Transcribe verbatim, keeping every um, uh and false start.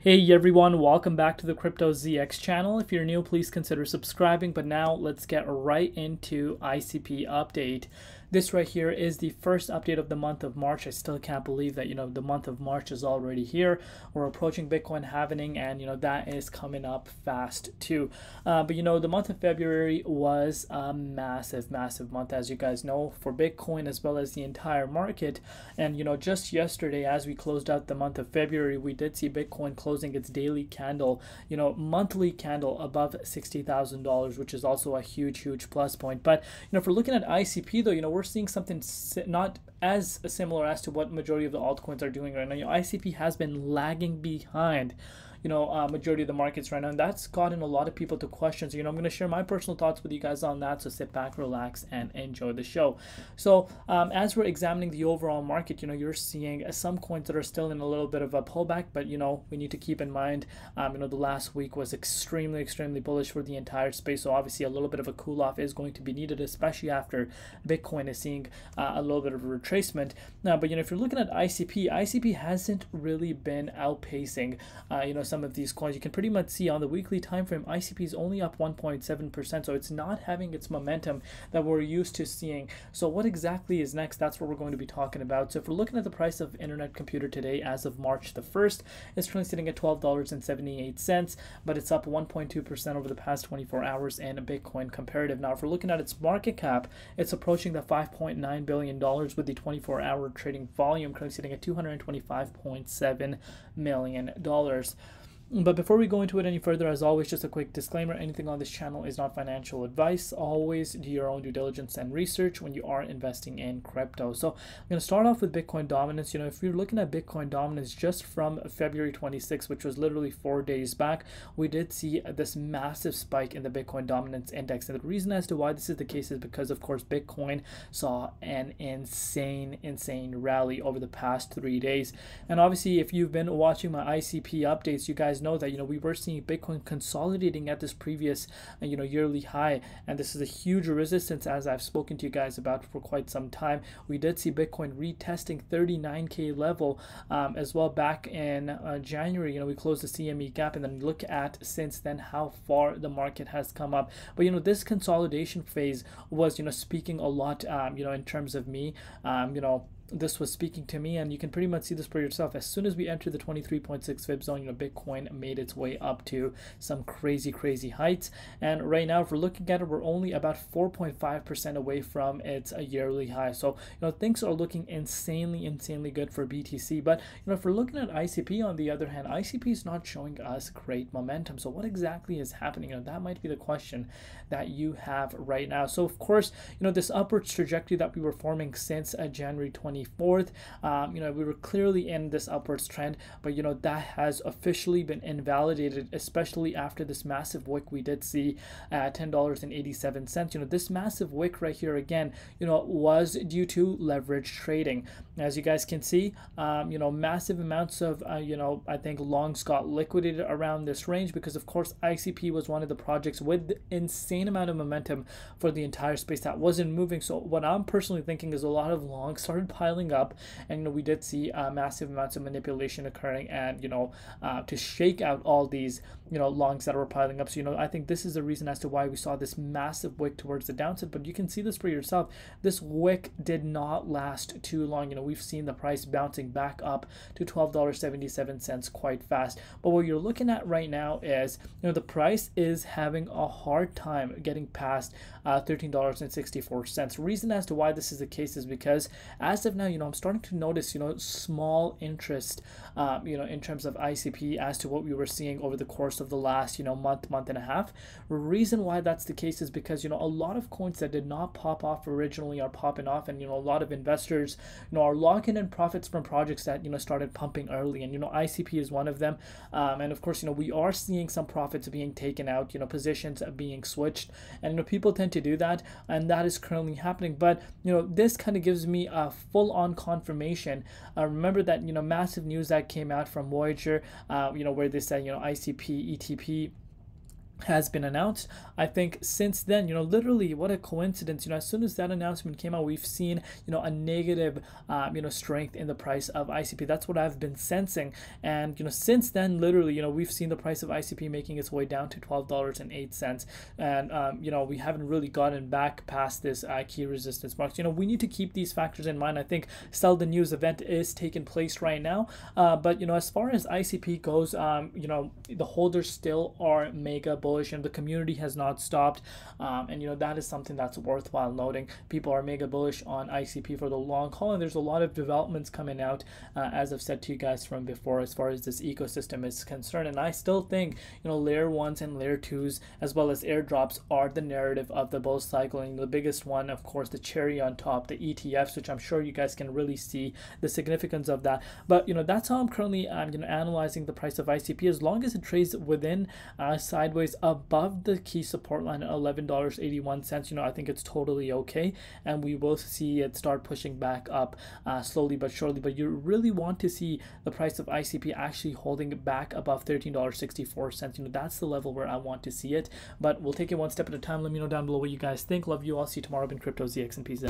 Hey everyone, welcome back to the Crypto Z X channel. If you're new, please consider subscribing. But now let's get right into I C P update. This right here is the first update of the month of March. I still can't believe that, you know, the month of March is already here. We're approaching Bitcoin halvening and, you know, that is coming up fast too. Uh, but, you know, the month of February was a massive, massive month, as you guys know, for Bitcoin as well as the entire market. And, you know, just yesterday, as we closed out the month of February, we did see Bitcoin close Closing its daily candle, you know, monthly candle above sixty thousand dollars, which is also a huge, huge plus point. But, you know, if we're looking at I C P though, you know, we're seeing something not as similar as to what majority of the altcoins are doing right now. You know, I C P has been lagging behind, you know, uh, majority of the markets right now, and that's gotten a lot of people to questions. So, you know, I'm going to share my personal thoughts with you guys on that, so sit back, relax, and enjoy the show. So um, as we're examining the overall market, you know, you're seeing some coins that are still in a little bit of a pullback, but, you know, we need to keep in mind, um, you know, the last week was extremely, extremely bullish for the entire space, so obviously a little bit of a cool off is going to be needed, especially after Bitcoin is seeing uh, a little bit of a retracement. Now, but, you know, if you're looking at I C P, I C P hasn't really been outpacing, uh, you know, some of these coins. You can pretty much see on the weekly time frame, I C P is only up one point seven percent, so it's not having its momentum that we're used to seeing. So what exactly is next? That's what we're going to be talking about. So if we're looking at the price of Internet Computer today, as of March the first, it's currently sitting at twelve dollars and seventy-eight cents, but it's up one point two percent over the past twenty-four hours in a Bitcoin comparative. Now, if we're looking at its market cap, it's approaching the five point nine billion dollars, with the twenty-four hour trading volume currently sitting at two hundred twenty-five point seven million dollars. But before we go into it any further, as always, just a quick disclaimer: anything on this channel is not financial advice. Always do your own due diligence and research when you are investing in crypto. So I'm going to start off with Bitcoin dominance. You know, if you're looking at Bitcoin dominance just from February twenty-sixth, which was literally four days back, we did see this massive spike in the Bitcoin dominance index. And the reason as to why this is the case is because, of course, Bitcoin saw an insane, insane rally over the past three days. And obviously, if you've been watching my I C P updates, you guys know that, you know, we were seeing Bitcoin consolidating at this previous, you know, yearly high, and this is a huge resistance, as I've spoken to you guys about for quite some time. We did see Bitcoin retesting thirty-nine K level um, as well back in uh, January. You know, we closed the C M E gap, and then look at since then how far the market has come up. But, you know, this consolidation phase was, you know, speaking a lot, um, you know, in terms of me, um, you know, this was speaking to me, and you can pretty much see this for yourself. As soon as we entered the twenty-three point six fib zone, you know, Bitcoin made its way up to some crazy, crazy heights. And right now, if we're looking at it, we're only about four point five percent away from its yearly high. So, you know, things are looking insanely, insanely good for B T C. But, you know, if we're looking at I C P, on the other hand, I C P is not showing us great momentum. So what exactly is happening? You know, that might be the question that you have right now. So, of course, you know, this upwards trajectory that we were forming since uh, January twenty-fourth, um, you know, we were clearly in this upwards trend, but, you know, that has officially been invalidated, especially after this massive wick we did see at ten dollars and eighty-seven cents. You know, this massive wick right here again, you know, was due to leverage trading. As you guys can see, um, you know, massive amounts of, uh, you know, I think longs got liquidated around this range because, of course, I C P was one of the projects with the insane amount of momentum for the entire space that wasn't moving. So what I'm personally thinking is a lot of longs started piling up, and, you know, we did see uh, massive amounts of manipulation occurring, and, you know, uh, to shake out all these, you know, longs that were piling up. So, you know, I think this is the reason as to why we saw this massive wick towards the downside. But you can see this for yourself, this wick did not last too long. You know, we've seen the price bouncing back up to twelve dollars and seventy-seven cents quite fast. But what you're looking at right now is, you know, the price is having a hard time getting past uh, thirteen dollars and sixty-four cents. Reason as to why this is the case is because, as now, you know, I'm starting to notice, you know, small interest, um, you know, in terms of I C P as to what we were seeing over the course of the last, you know, month, month and a half. Reason why that's the case is because, you know, a lot of coins that did not pop off originally are popping off, and, you know, a lot of investors, you know, are locking in profits from projects that, you know, started pumping early, and, you know, I C P is one of them. Um, and of course, you know, we are seeing some profits being taken out, you know, positions being switched, and, you know, people tend to do that, and that is currently happening. But, you know, this kind of gives me a full on confirmation. Uh, remember that, you know, massive news that came out from Voyager, uh, you know, where they said, you know, I C P, E T P, has been announced. I think since then, you know, literally, what a coincidence, you know, as soon as that announcement came out, we've seen, you know, a negative, um, you know, strength in the price of I C P. That's what I've been sensing. And, you know, since then, literally, you know, we've seen the price of I C P making its way down to twelve dollars and eight cents. And, um, you know, we haven't really gotten back past this uh, key resistance marks. You know, we need to keep these factors in mind. I think sell the news event is taking place right now. Uh, but, you know, as far as I C P goes, um, you know, the holders still are mega bullish. And the community has not stopped, um, and you know that is something that's worthwhile noting. People are mega bullish on I C P for the long haul, and there's a lot of developments coming out, uh, as I've said to you guys from before, as far as this ecosystem is concerned. And I still think, you know, layer ones and layer twos, as well as airdrops, are the narrative of the bull cycle. And the biggest one, of course, the cherry on top, the E T Fs, which I'm sure you guys can really see the significance of that. But you know, that's how I'm currently, um, you know, analyzing the price of I C P. As long as it trades within, uh, sideways, above the key support line at eleven dollars and eighty-one cents, you know, I think it's totally okay, and we will see it start pushing back up, uh, slowly but surely. But you really want to see the price of I C P actually holding back above thirteen dollars and sixty-four cents. You know, that's the level where I want to see it. But we'll take it one step at a time. Let me know down below what you guys think. Love you all. See you tomorrow. I've been Crypto Z X, and peace out.